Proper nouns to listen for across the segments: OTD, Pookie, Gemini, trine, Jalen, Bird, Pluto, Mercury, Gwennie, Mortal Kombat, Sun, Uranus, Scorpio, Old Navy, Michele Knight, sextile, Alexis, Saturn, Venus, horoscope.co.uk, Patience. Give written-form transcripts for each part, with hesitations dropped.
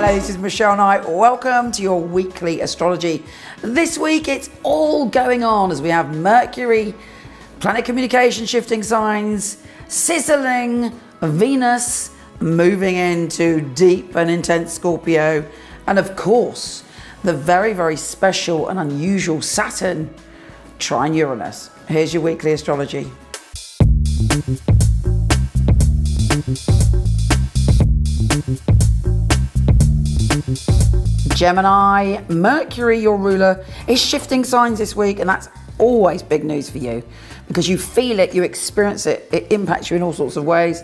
Hello, this is Michele Knight. Welcome to your weekly astrology. This week it's all going on as we have Mercury, planet communication shifting signs, sizzling Venus, moving into deep and intense Scorpio, and of course the very, very special and unusual Saturn trine Uranus. Here's your weekly astrology. Gemini, Mercury, your ruler, is shifting signs this week, and that's always big news for you because you feel it, you experience it, it impacts you in all sorts of ways.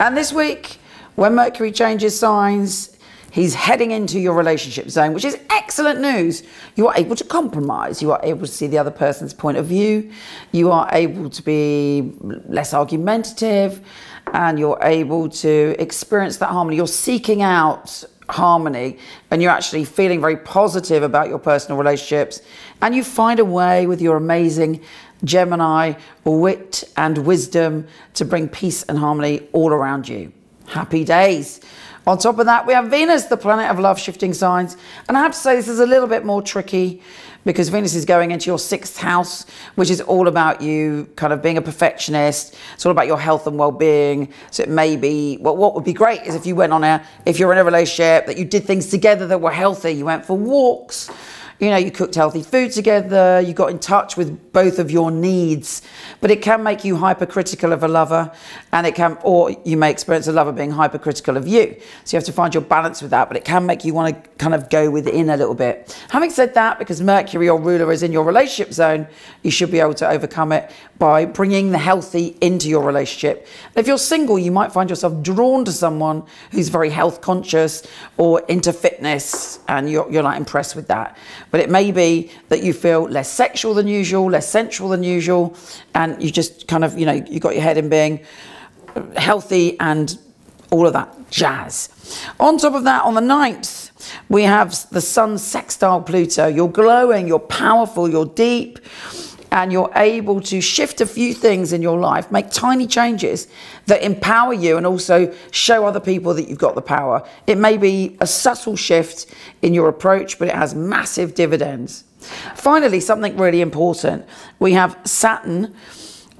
And this week, when Mercury changes signs, he's heading into your relationship zone, which is excellent news. You are able to compromise, you are able to see the other person's point of view, you are able to be less argumentative, and you're able to experience that harmony. You're seeking out harmony and you're actually feeling very positive about your personal relationships, and you find a way with your amazing Gemini wit and wisdom to bring peace and harmony all around you. Happy days. On top of that, we have Venus, the planet of love, shifting signs, and I have to say this is a little bit more tricky because Venus is going into your 6th house, which is all about you kind of being a perfectionist. It's all about your health and well-being. So it may be, well, what would be great is if you went on if you're in a relationship, that you did things together that were healthy. You went for walks, you know, you cooked healthy food together, you got in touch with both of your needs. But it can make you hypercritical of a lover, and it can, or you may experience a lover being hypercritical of you. So you have to find your balance with that, but it can make you want to kind of go within a little bit. Having said that, because Mercury, your ruler, is in your relationship zone, you should be able to overcome it by bringing the healthy into your relationship. If you're single, you might find yourself drawn to someone who's very health conscious or into fitness, and you're not impressed with that. But it may be that you feel less sexual than usual, less sensual than usual, and you just kind of, you know, you got your head in being healthy and all of that jazz. On top of that, on the 9th, we have the Sun sextile Pluto. You're glowing, you're powerful, you're deep, and you're able to shift a few things in your life, make tiny changes that empower you and also show other people that you've got the power. It may be a subtle shift in your approach, but it has massive dividends. Finally, something really important. We have Saturn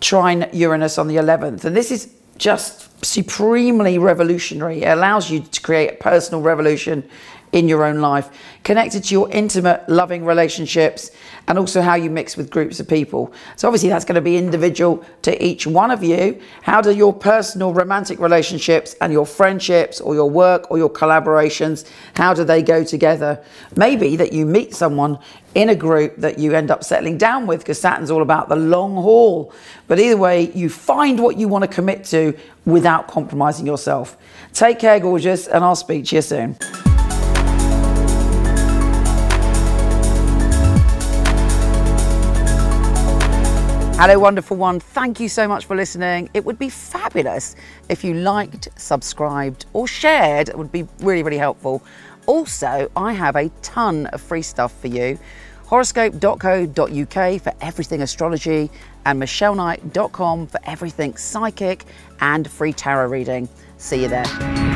trine Uranus on the 11th, and this is just supremely revolutionary. It allows you to create a personal revolution in your own life, connected to your intimate, loving relationships, and also how you mix with groups of people. So obviously that's going to be individual to each one of you. How do your personal romantic relationships and your friendships or your work or your collaborations, how do they go together? Maybe that you meet someone in a group that you end up settling down with, because Saturn's all about the long haul. But either way, you find what you want to commit to without compromising yourself. Take care, gorgeous, and I'll speak to you soon. Hello, wonderful one. Thank you so much for listening. It would be fabulous if you liked, subscribed, or shared. It would be really, really helpful. Also, I have a ton of free stuff for you. horoscope.co.uk for everything astrology, and micheleknight.com for everything psychic and free tarot reading. See you there.